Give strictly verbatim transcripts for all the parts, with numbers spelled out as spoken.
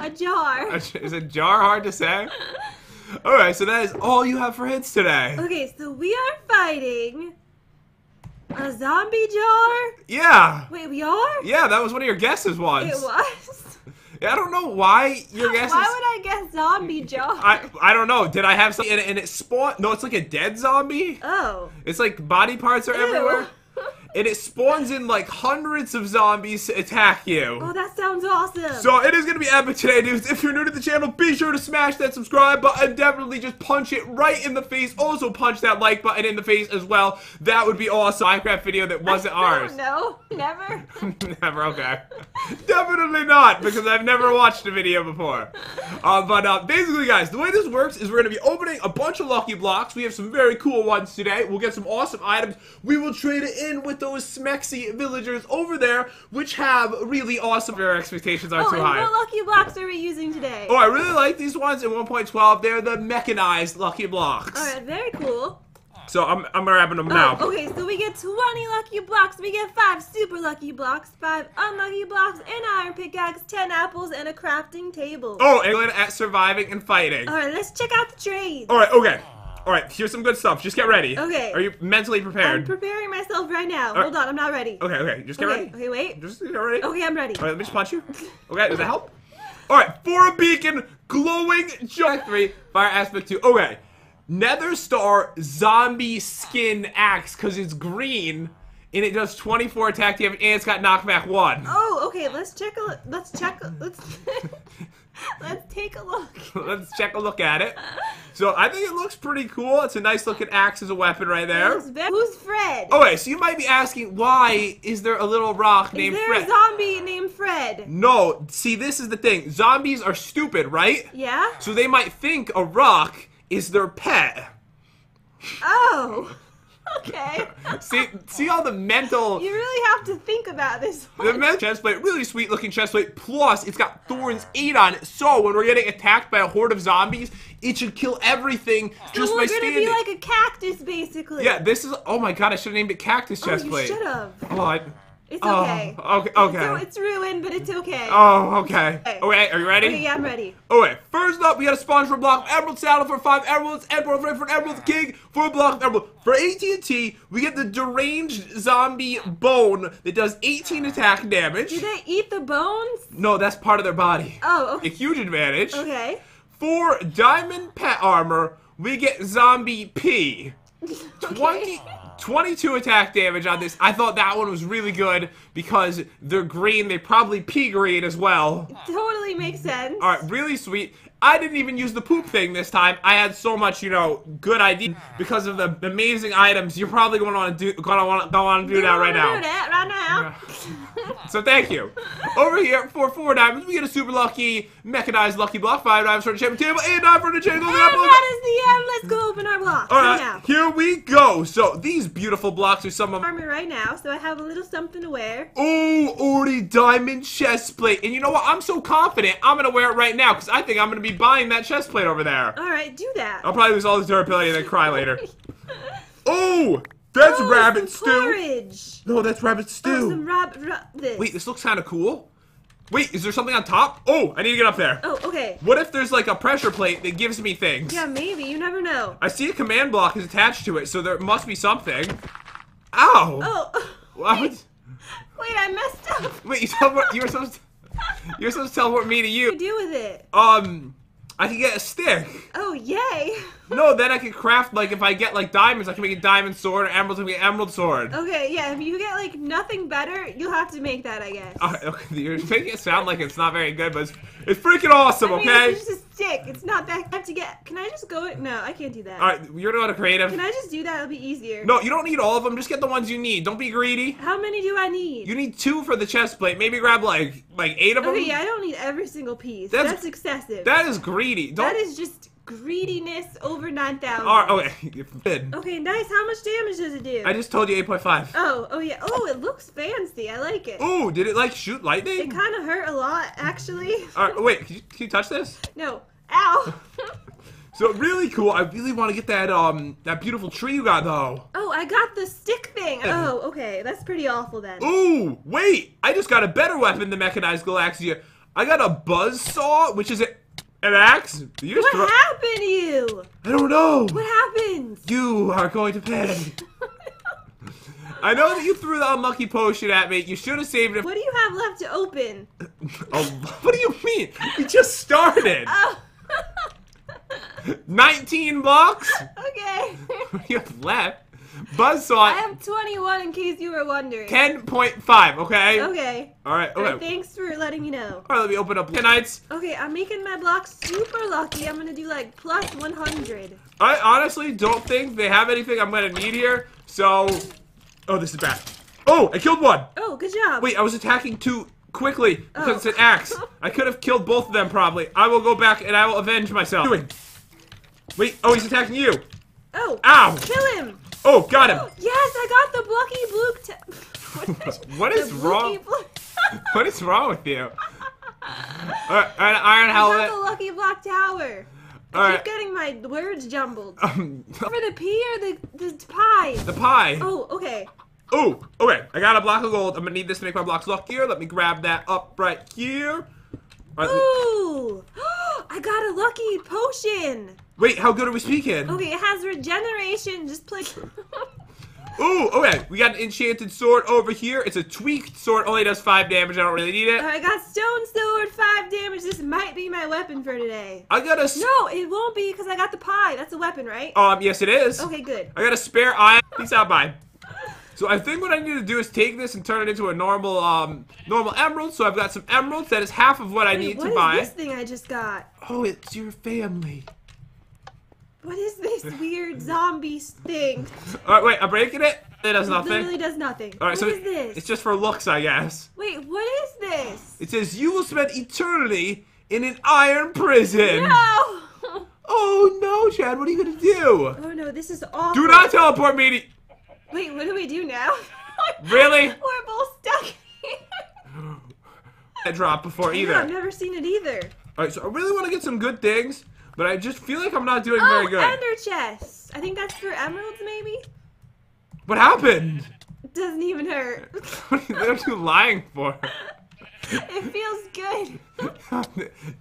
A jar. Is a jar hard to say? All right, so that is all you have for hits today. Okay, so we are fighting a zombie jar? Yeah. Wait, we are? Yeah, that was one of your guesses once. It was? Yeah, I don't know why your guesses... Why would I guess zombie jar? I, I don't know. Did I have something and, and it spawned... No, it's like a dead zombie. Oh. It's like body parts are Ew. everywhere. And it spawns in like hundreds of zombies to attack you. Oh, that sounds awesome. So it is going to be epic today, dudes. If you're new to the channel, be sure to smash that subscribe button and definitely just punch it right in the face. Also punch that like button in the face as well. That would be awesome. Minecraft video that wasn't ours. No, never. Never, okay. Definitely not, because I've never watched a video before. Uh, but uh, basically, guys, the way this works is we're going to be opening a bunch of Lucky Blocks. We have some very cool ones today. We'll get some awesome items. We will trade it in with those Smexy villagers over there, which have really awesome. Their expectations aren't oh, too high. What Lucky Blocks are we using today? Oh, I really like these ones in one point twelve. They're the mechanized Lucky Blocks. All right, very cool. So I'm, I'm grabbing them oh, now. Okay, so we get twenty Lucky Blocks. We get five Super Lucky Blocks, five Unlucky Blocks, an iron pickaxe, ten apples, and a crafting table. Oh, and good at surviving and fighting. All right, let's check out the trades. All right, okay. All right, here's some good stuff. Just get ready. Okay. Are you mentally prepared? I'm preparing myself right now. Right. Hold on, I'm not ready. Okay, okay, just get okay. ready. Okay, wait. Just get ready. Okay, I'm ready. All right, let me just punch you. Okay, does that help? All right, for a beacon, glowing junk three, fire aspect two. Okay, nether star zombie skin axe because it's green and it does twenty-four attack damage and it's got knockback one. Oh, okay. Let's check a. Let's check. A, let's. Let's take a look. Let's check a look at it. So I think it looks pretty cool. It's a nice looking axe as a weapon right there. Who's Fred? Oh, wait, so you might be asking, why is there a little rock named Fred? Is there a zombie named Fred? No. See, this is the thing. Zombies are stupid, right? Yeah. So they might think a rock is their pet. Oh. Okay. see, see all the mental... You really have to think about this one. The mental chestplate, really sweet looking chestplate, plus it's got thorns eight on it, so when we're getting attacked by a horde of zombies, it should kill everything so just by standing. We're gonna be like a cactus, basically. Yeah, this is... Oh my god, I should've named it Cactus Chestplate. Oh, you should've. Oh, I... It's okay. Oh, okay. Okay. So it's ruined, but it's okay. Oh, okay. Okay, okay, are you ready? Okay, yeah, I'm ready. Okay, first up, we got a sponge for a block of emerald saddle for five emeralds, and for an emerald king for a block of emerald. For A T and T, we get the deranged zombie bone that does eighteen attack damage. Do they eat the bones? No, that's part of their body. Oh, okay. A huge advantage. Okay. For diamond pet armor, we get zombie P. twenty. twenty-two attack damage on this. I thought that one was really good because they're green. They probably pea green as well. It totally makes sense. All right, really sweet. I didn't even use the poop thing this time. I had so much, you know, good idea because of the amazing items. You're probably going to want to do, gonna want, gonna want to do that right now. Do that right now. So thank you. Over here for four diamonds, we get a super lucky mechanized lucky block. Five diamonds for the champion table, and nine for the champion table. And that is the end. Let's go open our blocks. All right, right here we go. So these beautiful blocks are some of armor right now. So I have a little something to wear. Oh, already diamond chest plate, and you know what? I'm so confident. I'm gonna wear it right now because I think I'm gonna be buying that chest plate over there. All right, do that. I'll probably lose all the durability and then cry later. Oh, that's oh, rabbit stew. Porridge. No, that's rabbit stew. Oh, some rab ra this. Wait, this looks kind of cool. Wait, is there something on top? Oh, I need to get up there. Oh, okay. What if there's like a pressure plate that gives me things? Yeah, maybe. You never know. I see a command block is attached to it, so there must be something. Ow. Oh. What? Wait, wait I messed up. Wait, you, teleport you were supposed to... You're supposed to teleport me to you. What do you do with it? Um, I can get a stick. Oh, yay. No, then I can craft, like, if I get, like, diamonds, I can make a diamond sword, or emeralds, I can make an emerald sword. Okay, yeah, if you get, like, nothing better, you'll have to make that, I guess. Uh, okay, you're making it sound like it's not very good, but it's, it's freaking awesome, I mean, okay? It's just a stick. It's not that. I have to get, can I just go, no, I can't do that. All right, you're doing a creative. Can I just do that? It'll be easier. No, you don't need all of them. Just get the ones you need. Don't be greedy. How many do I need? You need two for the chest plate. Maybe grab, like, like eight of okay, them. Okay, yeah, I don't need every single piece. That's, That's excessive. That is greedy. Don't, that is just... Greediness over nine thousand. All right, okay. Okay, nice. How much damage does it do? I just told you eight point five. Oh, oh yeah. Oh, it looks fancy. I like it. Oh, did it like shoot lightning? It kind of hurt a lot, actually. All right, wait. Can you, can you touch this? No. Ow. So really cool. I really want to get that um that beautiful tree you got though. Oh, I got the stick thing. Oh, okay. That's pretty awful then. Ooh, wait. I just got a better weapon than mechanized Galaxia. I got a buzzsaw, which is a, an axe. You just what happened to you? I don't know. What happened? You are going to pay. I know that you threw the unlucky potion at me. You should have saved it. What do you have left to open? Oh, what do you mean? We just started. Oh. nineteen blocks? Okay. What do you have left? Buzzsaw. I have twenty-one in case you were wondering. ten point five, okay? Okay. All right, okay. And thanks for letting me know. All right, let me open up Knights. Okay, I'm making my block super lucky. I'm going to do like plus one hundred. I honestly don't think they have anything I'm going to need here, so... Oh, this is bad. Oh, I killed one. Oh, good job. Wait, I was attacking two quickly because oh. It's an axe. I could have killed both of them probably. I will go back and I will avenge myself. Wait, oh, he's attacking you. Oh. Ow. Kill him. Oh, got him. Oh, yes, I got the Blocky Blook. What, what is wrong? What is wrong with you? All right, all right, Iron Howlet. I got the Lucky Block Tower. All I keep right. getting my words jumbled. Um, For the pea or the, the pie? The pie. Oh, okay. Oh, okay. I got a block of gold. I'm going to need this to make my blocks luckier. Let me grab that up right here. Right, ooh. I got a lucky potion. Wait, how good are we speaking? Okay, it has regeneration. Just play. Ooh, okay. We got an enchanted sword over here. It's a tweaked sword. Only does five damage. I don't really need it. I got stone sword, five damage. This might be my weapon for today. I got a... No, it won't be because I got the pie. That's a weapon, right? Um, yes, it is. Okay, good. I got a spare iron. Peace out, bye. So I think what I need to do is take this and turn it into a normal, um, normal emerald. So I've got some emeralds. That is half of what Wait, I need what to buy. What is this thing I just got? Oh, it's your family. What is this weird zombie thing? Alright, wait, I'm breaking it. It does nothing. It literally does nothing. All right, what so is this? It's just for looks, I guess. Wait, what is this? It says, you will spend eternity in an iron prison. No! Oh, no, Chad, what are you going to do? Oh, no, this is awful. Do not teleport me to... Wait, what do we do now? Really? We're both stuck here. I dropped before either. Yeah, I've never seen it either. Alright, so I really want to get some good things. But I just feel like I'm not doing oh, very good. Oh, ender chest. I think that's for emeralds, maybe? What happened? It doesn't even hurt. What are you lying for? It feels good.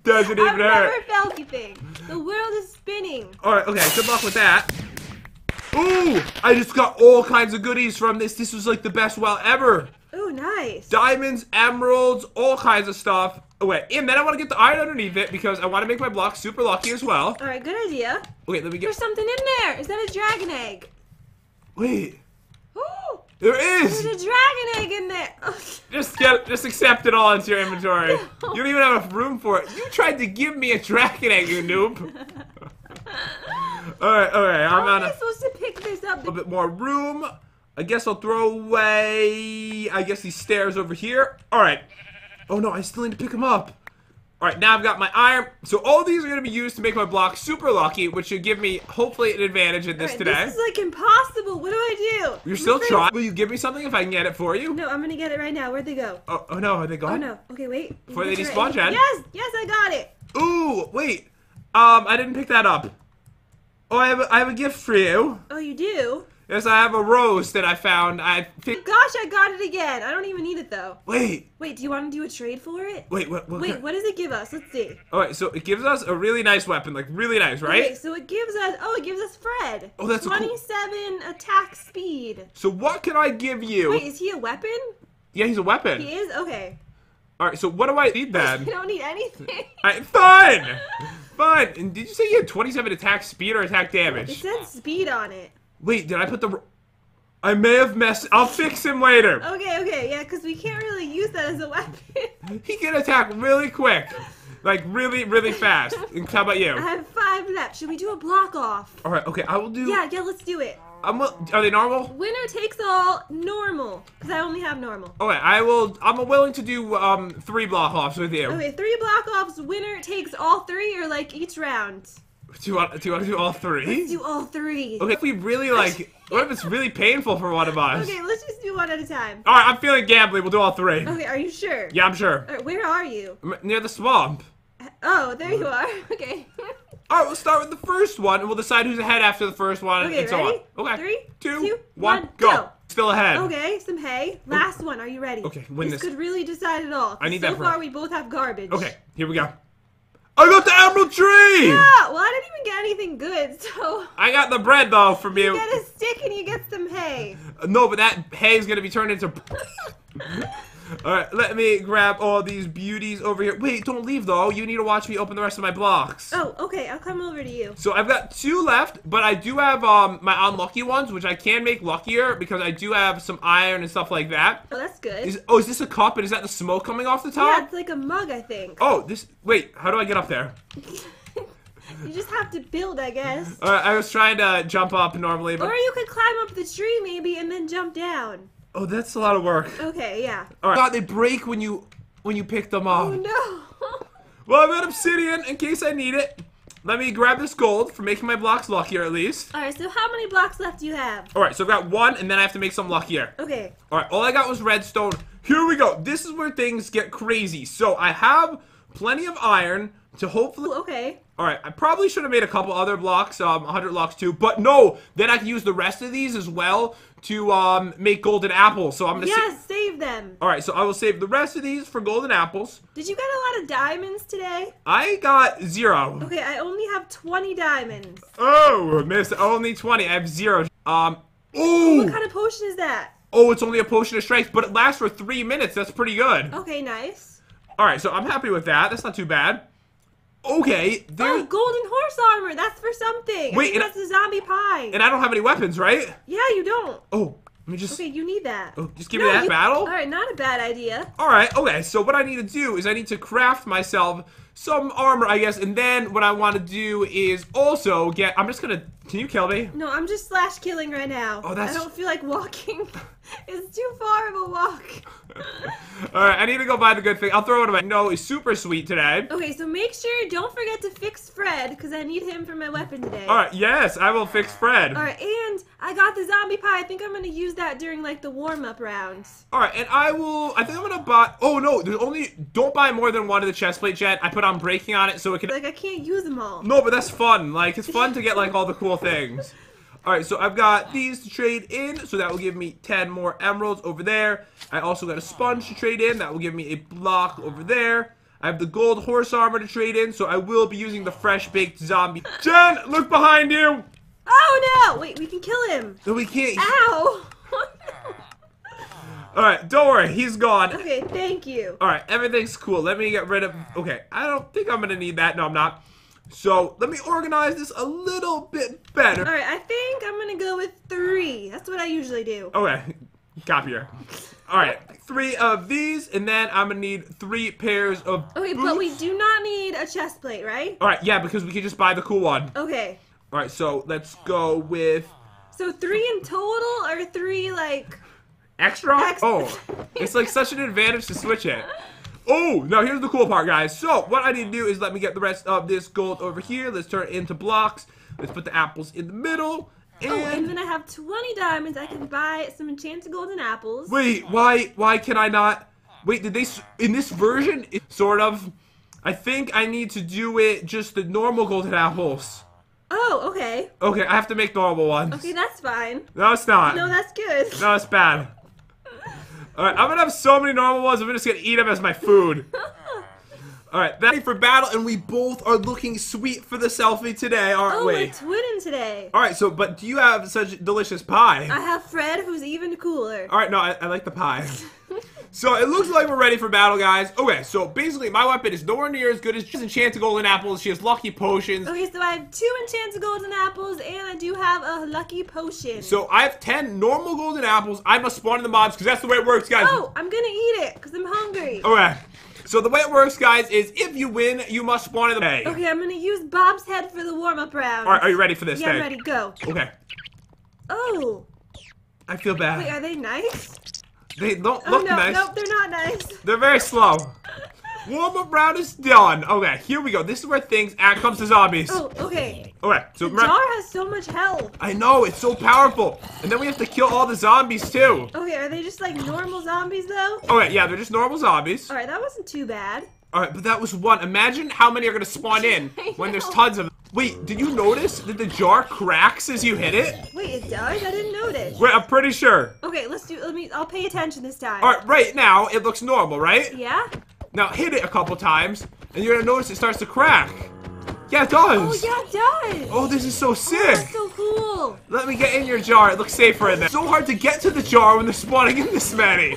Doesn't even I've hurt. I've never felt anything. The world is spinning. All right, okay. Good luck with that. Ooh, I just got all kinds of goodies from this. This was like the best well ever. Ooh, nice. Diamonds, emeralds, all kinds of stuff. Wait, and then I want to get the iron underneath it because I want to make my block super lucky as well. All right, good idea. Wait, let me get... There's something in there. Is that a dragon egg? Wait. Ooh. There is. There's a dragon egg in there. Just get, just accept it all into your inventory. No. You don't even have enough room for it. You tried to give me a dragon egg, you noob. All right, all right. I'm How am I supposed to pick this up? A little bit more room. I guess I'll throw away, I guess, these stairs over here. All right. Oh no, I still need to pick them up. All right, now I've got my iron. So all these are going to be used to make my block super lucky, which should give me, hopefully, an advantage in this right, today. This is like impossible. What do I do? You're still trying. Will you give me something if I can get it for you? No, I'm going to get it right now. Where'd they go? Oh, oh no, are they gone? Oh no. Okay, wait. Before they despawn, Jen. Yes, yes, I got it. Ooh, wait. Um, I didn't pick that up. Oh, I have a, I have a gift for you. Oh, you do? Yes, I have a rose that I found. I think. Gosh, I got it again. I don't even need it though. Wait. Wait, do you want to do a trade for it? Wait, what? what Wait, kind... what does it give us? Let's see. All right, so it gives us a really nice weapon, like really nice, right? Okay, so it gives us. Oh, it gives us Fred. Oh, that's twenty-seven cool... attack speed. So what can I give you? Wait, is he a weapon? Yeah, he's a weapon. He is? Okay. All right, so what do I need then? You don't need anything. All right, fun, fun. And did you say you had twenty-seven attack speed or attack damage? It said speed on it. Wait, did I put the... I may have messed... I'll fix him later. Okay, okay, yeah, because we can't really use that as a weapon. He can attack really quick. Like, really, really fast. And how about you? I have five left. Should we do a block off? All right, okay, I will do... Yeah, yeah, let's do it. I'm a... Are they normal? Winner takes all normal, because I only have normal. Okay, I will... I'm willing to do um three block offs with you. Okay, three block offs. Winner takes all three or, like, each round. Do you, want, do you want to do all three? Let's do all three. Okay, if we really like... What if it's really painful for one of us? Okay, let's just do one at a time. All right, I'm feeling gambling. We'll do all three. Okay, are you sure? Yeah, I'm sure. All right, where are you? I'm near the swamp. Oh, there you are. Okay. All right, we'll start with the first one, and we'll decide who's ahead after the first one, okay, and ready? so on. Okay, three, two, two one, go. go. Still ahead. Okay, some hay. Last oh. one. Are you ready? Okay, win this. This could really decide it all. I need so that. So far, we both have garbage. Okay, here we go. I got the emerald tree! Yeah, well, I didn't even get anything good, so... I got the bread, though, from you. You get a stick and you get some hay. Uh, no, but that hay is going to be turned into... All right, let me grab all these beauties over here. Wait, don't leave, though. You need to watch me open the rest of my blocks. Oh, okay. I'll come over to you. So I've got two left, but I do have um my unlucky ones, which I can make luckier because I do have some iron and stuff like that. Oh, that's good. Is, oh, is this a cup, and is that the smoke coming off the top? Yeah, it's like a mug, I think. Oh, this... Wait, how do I get up there? You just have to build, I guess. All right, I was trying to jump up normally, but... Or you could climb up the tree, maybe, and then jump down. Oh, that's a lot of work. Okay, yeah. All right. God, they break when you when you pick them up. Oh no. Well, I've got obsidian in case I need it. Let me grab this gold for making my blocks luckier at least. All right, so how many blocks left do you have? All right, so I've got one, and then I have to make some luckier. Okay. All right, all I got was redstone. Here we go. This is where things get crazy. So I have plenty of iron to hopefully... Ooh, okay. All right, I probably should have made a couple other blocks, um, one hundred blocks too, but no, then I can use the rest of these as well to um, make golden apples, so I'm going to... Yes, sa save them. All right, so I will save the rest of these for golden apples. Did you get a lot of diamonds today? I got zero. Okay, I only have twenty diamonds. Oh, miss, only twenty. I have zero. Um, ooh. What kind of potion is that? Oh, it's only a potion of strength, but it lasts for three minutes. That's pretty good. Okay, nice. All right, so I'm happy with that. That's not too bad. Okay, there's... Oh, golden horse armor! That's for something! Wait, I think that's a zombie pie! And I don't have any weapons, right? Yeah, you don't. Oh, let me just... Okay, you need that. Oh, just give no, me that you... battle? Alright, not a bad idea. Alright, okay, so what I need to do is I need to craft myself some armor, I guess, and then what I want to do is also get... I'm just gonna... Can you kill me? No, I'm just slash killing right now. Oh, that's... I don't feel like walking. It's too far of a walk. Alright, I need to go buy the good thing. I'll throw it away. No, it's super sweet today. Okay, so make sure, don't forget to fix Fred, because I need him for my weapon today. Alright, yes, I will fix Fred. Alright, and I got the zombie pie. I think I'm going to use that during, like, the warm-up round. Alright, and I will... I think I'm going to buy... Oh, no, there's only... Don't buy more than one of the chestplate, Jen. I put on breaking on it so it can... Like, I can't use them all. No, but that's fun. Like, it's fun to get, like, all the cool things. All right, so I've got these to trade in, so that will give me ten more emeralds over there. I also got a sponge to trade in. That will give me a block over there. I have the gold horse armor to trade in, so I will be using the fresh-baked zombie. Jen, look behind you! Oh, no! Wait, we can kill him. No, we can't. Ow! All right, don't worry. He's gone. Okay, thank you. All right, everything's cool. Let me get rid of... Okay, I don't think I'm going to need that. No, I'm not. So, let me organize this a little bit better. Alright, I think I'm gonna go with three. That's what I usually do. Okay, copier. Alright, three of these, and then I'm gonna need three pairs of Okay, boots. But we do not need a chest plate, right? Alright, yeah, because we can just buy the cool one. Okay. Alright, so let's go with... So, three in total, or three, like... Extra? Ex oh, it's like such an advantage to switch it. Oh, now here's the cool part, guys. So, what I need to do is let me get the rest of this gold over here. Let's turn it into blocks. Let's put the apples in the middle. And... Oh, and when I have twenty diamonds, I can buy some enchanted golden apples. Wait, why why can I not... Wait, did they... In this version, it sort of... I think I need to do it just the normal golden apples. Oh, okay. Okay, I have to make normal ones. Okay, that's fine. No, it's not. No, that's good. No, it's bad. Alright, I'm gonna have so many normal ones, I'm just gonna eat them as my food. Alright, that's it for battle, and we both are looking sweet for the selfie today, aren't oh, we? Oh, we're twinning today. Alright, so, but do you have such delicious pie? I have Fred, who's even cooler. Alright, no, I, I like the pie. So, it looks like we're ready for battle, guys. Okay, so basically, my weapon is nowhere near as good as just enchanted golden apples. She has lucky potions. Okay, so I have two enchanted golden apples, and I do have a lucky potion. So, I have ten normal golden apples. I must spawn in the mobs, because that's the way it works, guys. Oh, I'm going to eat it, because I'm hungry. Okay. So, the way it works, guys, is if you win, you must spawn in the bay. Okay, I'm going to use Bob's head for the warm-up round. All right, are you ready for this, Yeah, thing? I'm ready. Go. Okay. Oh. I feel bad. Wait, are they nice? They don't oh, look no, nice. Nope, they're not nice. They're very slow. Warm-up round is done. Okay, here we go. This is where things act comes to zombies. Oh, okay. Okay. So the jar has so much health. I know, it's so powerful. And then we have to kill all the zombies, too. Okay, are they just, like, normal zombies, though? Okay, yeah, they're just normal zombies. All right, that wasn't too bad. All right, but that was one. Imagine how many are going to spawn in when there's tons of them. Wait, did you notice that the jar cracks as you hit it? Wait, it does? I didn't notice. Wait, I'm pretty sure. Okay, let's do, let me, I'll pay attention this time. All right, right now, it looks normal, right? Yeah. Now hit it a couple times, and you're gonna notice it starts to crack. Yeah, it does. Oh, yeah, it does. Oh, this is so sick. Oh, that's so cool. Let me get in your jar. It looks safer in there. It's so hard to get to the jar when they're spawning in this many.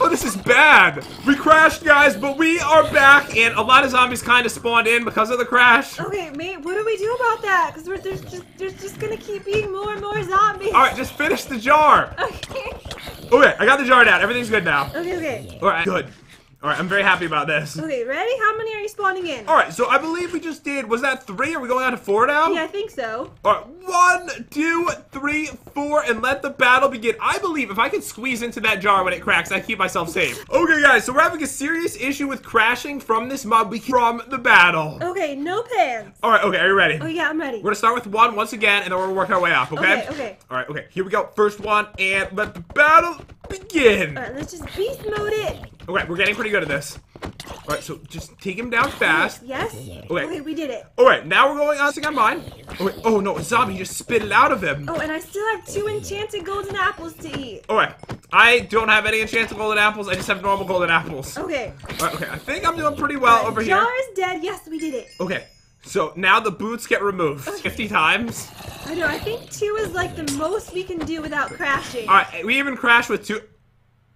Oh, this is bad. We crashed, guys, but we are back, and a lot of zombies kind of spawned in because of the crash. Okay, mate, what do we do about that? Because we're there's just, there's just gonna keep being more and more zombies. All right, just finish the jar. Okay. Okay, I got the jar down. Everything's good now. Okay, okay. All right, good. Alright, I'm very happy about this. Okay, ready? How many are you spawning in? Alright, so I believe we just did, was that three? Are we going down to four now? Yeah, I think so. Alright, one, two, three, four, and let the battle begin. I believe if I can squeeze into that jar when it cracks, I keep myself safe. Okay, guys, so we're having a serious issue with crashing from this mob we from the battle. Okay, no pants. Alright, okay, are you ready? Oh, yeah, I'm ready. We're gonna start with one once again, and then we're gonna work our way up, okay? Okay, okay. Alright, okay, here we go. First one, and let the battle begin. Alright, let's just beast mode it. Okay, we're getting pretty good at this. Alright, so just take him down fast. Yes? Okay, okay we did it. Alright, now we're going on to mine. Oh, wait, oh no, a zombie just spit it out of him. Oh, and I still have two enchanted golden apples to eat. Alright, I don't have any enchanted golden apples, I just have normal golden apples. Okay. Alright, okay, I think I'm doing pretty well right, over jar here. Jar is dead, yes, we did it. Okay, so now the boots get removed okay. fifty times. I know, I think two is like the most we can do without crashing. Alright, we even crashed with two.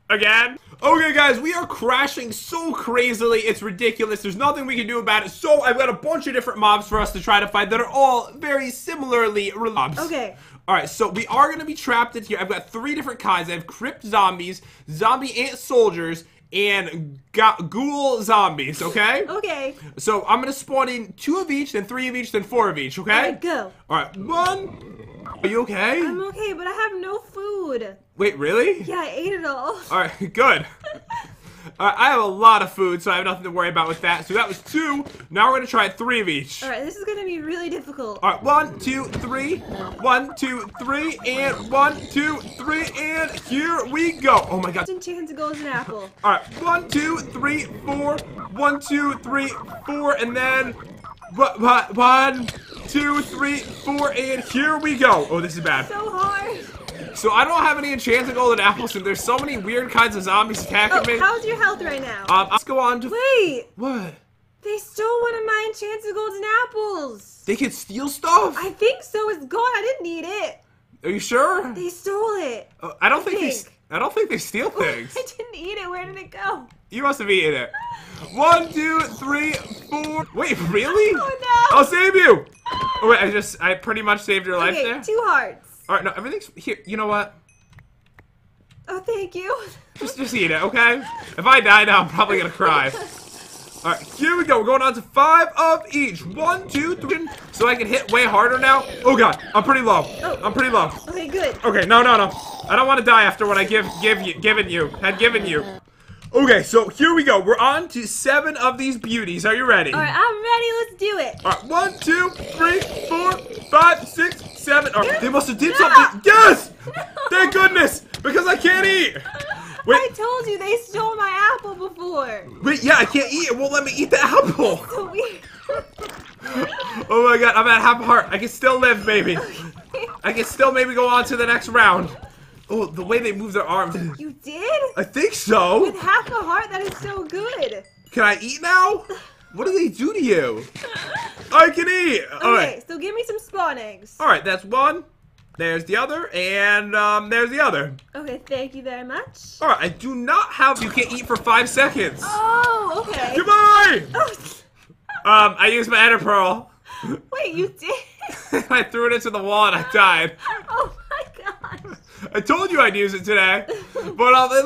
Again? Okay, guys, we are crashing so crazily, it's ridiculous. There's nothing we can do about it, so I've got a bunch of different mobs for us to try to fight that are all very similarly mobs. Okay. All right, so we are going to be trapped in here. I've got three different kinds. I have crypt zombies, zombie ant soldiers, and ghoul zombies, okay? Okay. So I'm going to spawn in two of each, then three of each, then four of each, okay? All right, go. All right, one... Are you okay? I'm okay, but I have no food. Wait, really? Yeah, I ate it all. All right, good. All right, I have a lot of food, so I have nothing to worry about with that. So that was two. Now we're going to try three of each. All right, this is going to be really difficult. All right, one, two, three. One, two, three, and one, two, three, and here we go. Oh, my God. Chance of gold is an apple. All right, one, two, three, four. One, two, three, four, and then what, what, one... Two, three, four, and here we go. Oh, this is bad. So hard. So I don't have any enchanted golden apples, and there's so many weird kinds of zombies attacking oh, me. How's your health right now? Um, let's go on to. Wait. What? They stole one of my enchanted golden apples. They can steal stuff? I think so. It's gone. I didn't need it. Are you sure? They stole it. Uh, I don't I think, think they. I don't think they steal things. I didn't eat it. Where did it go? You must have eaten it. One, two, three, four. Wait, really? Oh no! I'll save you. Oh, wait, I just, I pretty much saved your life okay, there. Two hearts. All right, no, everything's, here, you know what? Oh, thank you. Just, just eat it, okay? If I die now, I'm probably gonna cry. All right, here we go. We're going on to five of each. One, two, three. So I can hit way harder now. Oh, God, I'm pretty low. Oh. I'm pretty low. Okay, good. Okay, no, no, no. I don't want to die after what I give, give you, given you, had given you. Okay, so here we go. We're on to seven of these beauties. Are you ready? All right, I'm ready. Let's do it. All right, one, two, three, four, five, six, seven. All right, they must have did no. something. Yes! No. Thank goodness, because I can't eat. Wait. I told you they stole my apple before. Wait, yeah, I can't eat. It won't let me eat the apple. That's so weird. Oh, my God. I'm at half a heart. I can still live, baby. Okay. I can still maybe go on to the next round. Oh, the way they move their arms. You did? I think so. With half a heart, that is so good. Can I eat now? What do they do to you? I can eat. Okay, all right. So give me some spawn eggs. All right, that's one. There's the other, and um, there's the other. Okay, thank you very much. All right, I do not have. You can't eat for five seconds. Oh, okay. Goodbye. Oh. Um, I used my ender pearl. Wait, you did? I threw it into the wall and I died. Oh. I told you I'd use it today, but I'll...